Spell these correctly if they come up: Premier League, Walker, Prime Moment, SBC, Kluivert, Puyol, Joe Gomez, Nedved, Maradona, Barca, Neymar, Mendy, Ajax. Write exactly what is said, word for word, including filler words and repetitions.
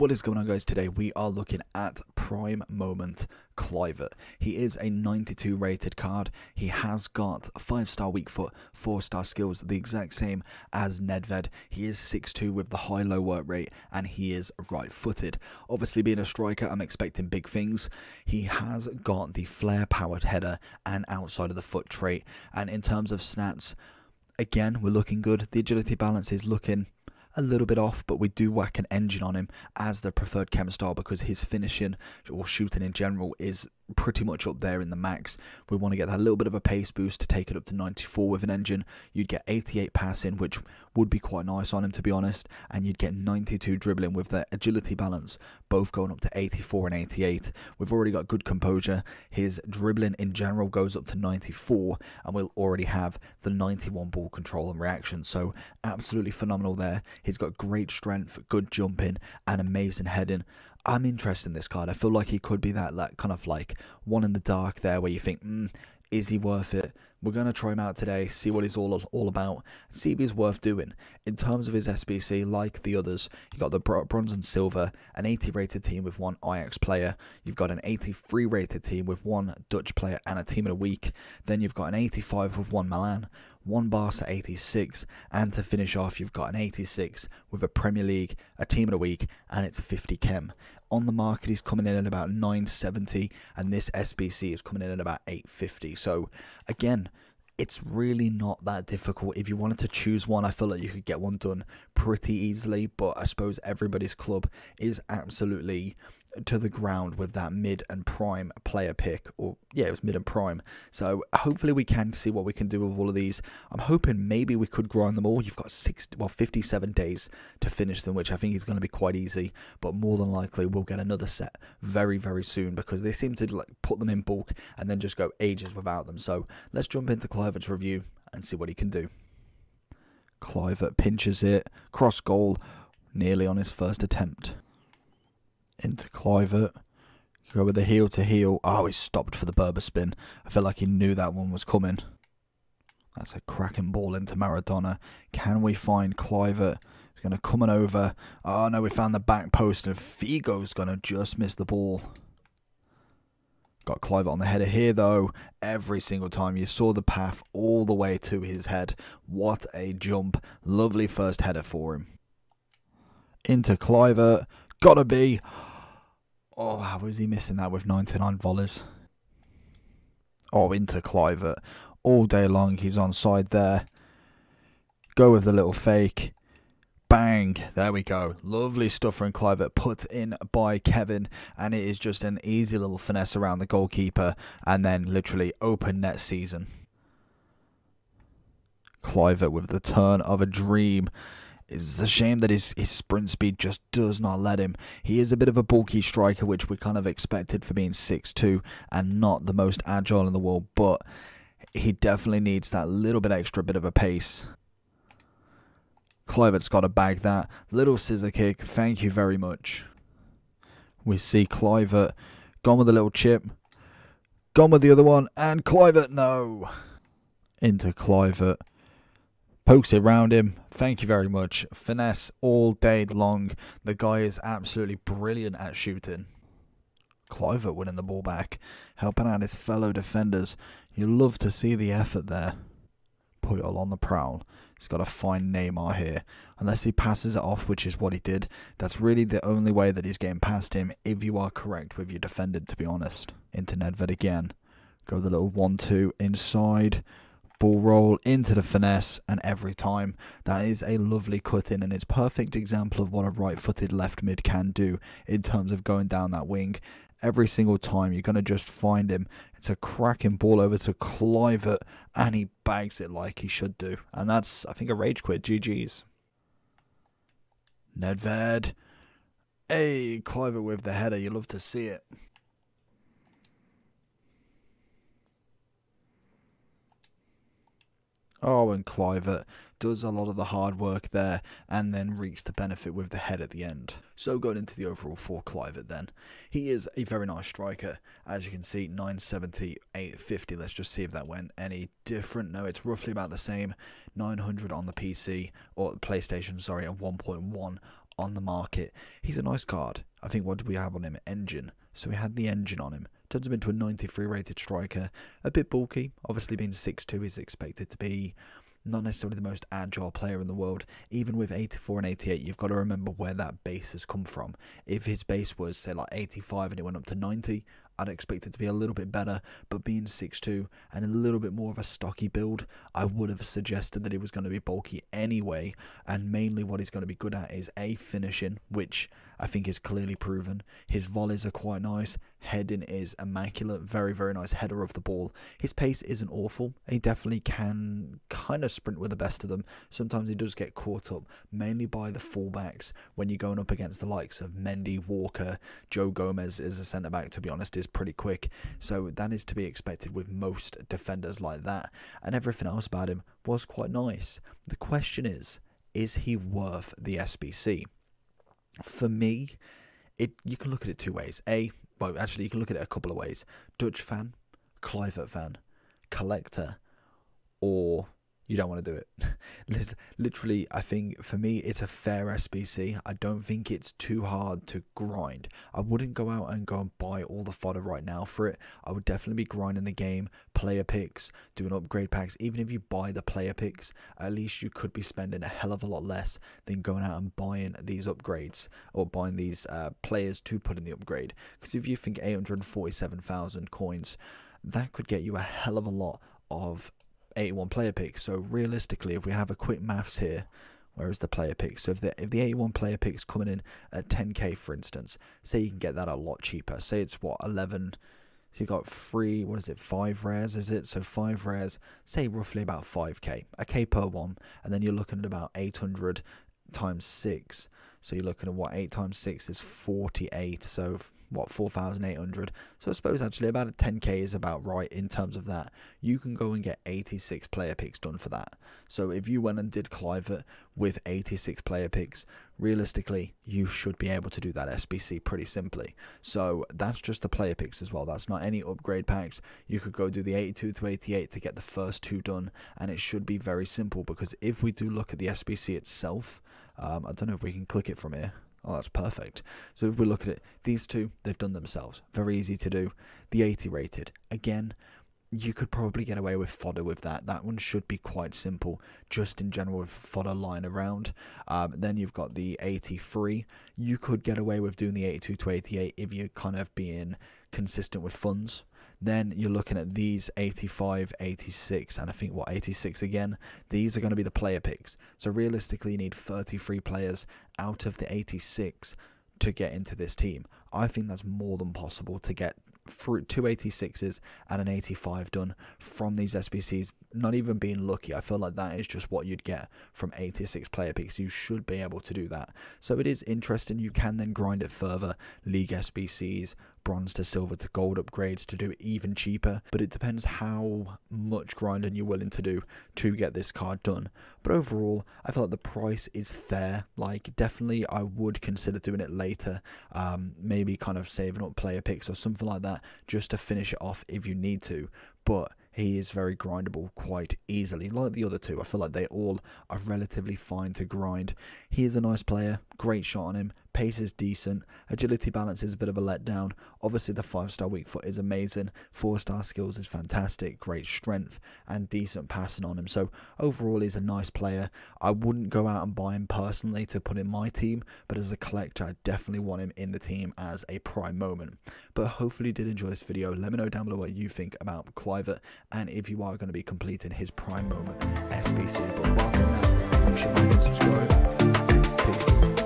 What is going on, guys? Today we are looking at prime moment Kluivert. He is a ninety-two rated card. He has got five star weak foot, four star skills, the exact same as Nedved. He is six two with the high-low work rate, and he is right-footed. Obviously, being a striker, I'm expecting big things. He has got the flare-powered header and outside of the foot trait. And in terms of stats, again, we're looking good. The agility balance is looking a little bit off, but we do whack an engine on him as the preferred chem star because his finishing or shooting in general is pretty much up there in the max. We want to get that little bit of a pace boost to take it up to ninety-four with an engine. You'd get eighty-eight passing, which would be quite nice on him, to be honest, and you'd get ninety-two dribbling with the agility balance, both going up to eighty-four and eighty-eight. We've already got good composure. His dribbling in general goes up to ninety-four, and we'll already have the ninety-one ball control and reaction, so absolutely phenomenal there. He's got great strength, good jumping, and amazing heading. I'm interested in this card. I feel like he could be that, that kind of like one in the dark there where you think, mm, is he worth it? We're going to try him out today, see what he's all, all about, see if he's worth doing. In terms of his S B C, like the others, you've got the bronze and silver, an eighty rated team with one Ajax player. You've got an eighty-three rated team with one Dutch player and a team of the week. Then you've got an eighty-five with one Milan, one Barca eighty-six, and to finish off, you've got an eighty-six with a Premier League, a team of the week, and it's fifty chem. On the market, he's coming in at about nine seventy, and this S B C is coming in at about eight fifty. So, again, it's really not that difficult. If you wanted to choose one, I feel like you could get one done pretty easily, but I suppose everybody's club is absolutely to the ground with that mid and prime player pick, or yeah, it was mid and prime. So hopefully we can see what we can do with all of these. I'm hoping maybe we could grind them all. You've got six, well, fifty-seven days to finish them, which I think is going to be quite easy. But more than likely, we'll get another set very, very soon because they seem to like put them in bulk and then just go ages without them. So let's jump into Kluivert's review and see what he can do. Kluivert pinches it, cross goal, nearly on his first attempt. Into Kluivert, go with the heel to heel. Oh, he stopped for the Berber spin. I feel like he knew that one was coming. That's a cracking ball into Maradona. Can we find Kluivert? He's going to come on over. Oh no, we found the back post and Figo's going to just miss the ball. Got Kluivert on the header here though. Every single time you saw the path all the way to his head. What a jump. Lovely first header for him. Into Kluivert. Gotta be. Oh, how is he missing that with ninety-nine volleys? Oh, into Kluivert. All day long, he's onside there. Go with the little fake. Bang. There we go. Lovely stuff from Kluivert, put in by Kevin. And it is just an easy little finesse around the goalkeeper. And then literally open net season. Kluivert with the turn of a dream. It's a shame that his, his sprint speed just does not let him. He is a bit of a bulky striker, which we kind of expected for being six two and not the most agile in the world, but he definitely needs that little bit extra bit of a pace. Kluivert's got to bag that. Little scissor kick. Thank you very much. We see Kluivert gone with a little chip. Gone with the other one. And Kluivert, no. Into Kluivert. Pokes it round him. Thank you very much. Finesse all day long. The guy is absolutely brilliant at shooting. Kluivert winning the ball back, helping out his fellow defenders. You love to see the effort there. Puyol on the prowl. He's got to find Neymar here. Unless he passes it off, which is what he did. That's really the only way that he's getting past him, if you are correct with your defender, to be honest. Into Nedved again. Go the little one two inside. Ball roll into the finesse, and every time that is a lovely cut in, and it's perfect example of what a right-footed left mid can do in terms of going down that wing. Every single time you're going to just find him. It's a cracking ball over to Kluivert, and he bags it like he should do, and that's, I think, a rage quit. G G's. Nedved. Hey, Kluivert with the header. You love to see it. Oh, and Kluivert does a lot of the hard work there and then reaps the benefit with the head at the end. So going into the overall for Kluivert then. He is a very nice striker. As you can see, nine seventy, eight fifty. Let's just see if that went any different. No, it's roughly about the same. nine hundred on the P C, or PlayStation, sorry, and one point one on the market. He's a nice card. I think what did we have on him? Engine. So we had the engine on him. Turns him into a ninety-three rated striker. A bit bulky. Obviously being six foot two, he's expected to be not necessarily the most agile player in the world. Even with eighty-four and eighty-eight, you've got to remember where that base has come from. If his base was, say, like eighty-five and it went up to ninety, I'd expect it to be a little bit better, but being six foot two and a little bit more of a stocky build, I would have suggested that he was going to be bulky anyway, and mainly what he's going to be good at is A, finishing, which I think is clearly proven. His volleys are quite nice, heading is immaculate, very, very nice header of the ball. His pace isn't awful, he definitely can kind of sprint with the best of them. Sometimes he does get caught up, mainly by the fullbacks, when you're going up against the likes of Mendy, Walker. Joe Gomez is a centre-back, to be honest, is pretty quick, so that is to be expected with most defenders like that, and everything else about him was quite nice. The question is, is he worth the S B C? For me, it you can look at it two ways. A, well, actually, you can look at it a couple of ways. Dutch fan, Kluivert fan, collector, or you don't want to do it. Literally, I think, for me, it's a fair S B C. I don't think it's too hard to grind. I wouldn't go out and go and buy all the fodder right now for it. I would definitely be grinding the game, player picks, doing upgrade packs. Even if you buy the player picks, at least you could be spending a hell of a lot less than going out and buying these upgrades or buying these uh, players to put in the upgrade. Because if you think eight hundred forty-seven thousand coins, that could get you a hell of a lot of eighty-one player picks. So realistically, if we have a quick maths here, where is the player picks? So if the, if the eighty-one player picks coming in at ten K, for instance, say you can get that a lot cheaper. Say it's what, eleven, so you got three, what is it, five rares, is it? So five rares, say roughly about five K, a K per one, and then you're looking at about eight hundred times six. So you're looking at what, eight times six is forty-eight, so what, four thousand eight hundred. So I suppose actually about a ten K is about right in terms of that. You can go and get eighty-six player picks done for that. So if you went and did Kluivert with eighty-six player picks, realistically, you should be able to do that S B C pretty simply. So that's just the player picks as well. That's not any upgrade packs. You could go do the eighty-two to eighty-eight to get the first two done, and it should be very simple, because if we do look at the S B C itself, um, I don't know if we can click it from here. Oh, that's perfect. So if we look at it, these two, they've done themselves. Very easy to do. The eighty rated, again, you could probably get away with fodder with that. That one should be quite simple, just in general with fodder lying around. Um, then you've got the eighty-three. You could get away with doing the eighty-two to eighty-eight if you're kind of being consistent with funds. Then you're looking at these eighty-five, eighty-six, and I think, what, eighty-six again? These are going to be the player picks. So realistically, you need thirty-three players out of the eighty-six to get into this team. I think that's more than possible to get through two eighty-sixes and an eighty-five done from these S B Cs, not even being lucky. I feel like that is just what you'd get from eighty-six player picks. You should be able to do that. So it is interesting. You can then grind it further, league S B Cs, bronze to silver to gold upgrades, to do it even cheaper, but it depends how much grinding you're willing to do to get this card done. But overall, I feel like the price is fair. Like, definitely I would consider doing it later, um, maybe kind of saving up player picks or something like that just to finish it off if you need to, but he is very grindable quite easily, like the other two. I feel like they all are relatively fine to grind. He is a nice player, great shot on him, pace is decent, agility balance is a bit of a letdown. Obviously the five-star weak foot is amazing, four-star skills is fantastic, great strength, and decent passing on him. So overall, he's a nice player. I wouldn't go out and buy him personally to put in my team, but as a collector, I definitely want him in the team as a prime moment. But hopefully you did enjoy this video. Let me know down below what you think about Kluivert, and if you are going to be completing his prime moment S B C. But while from that, make sure you like and subscribe. Peace.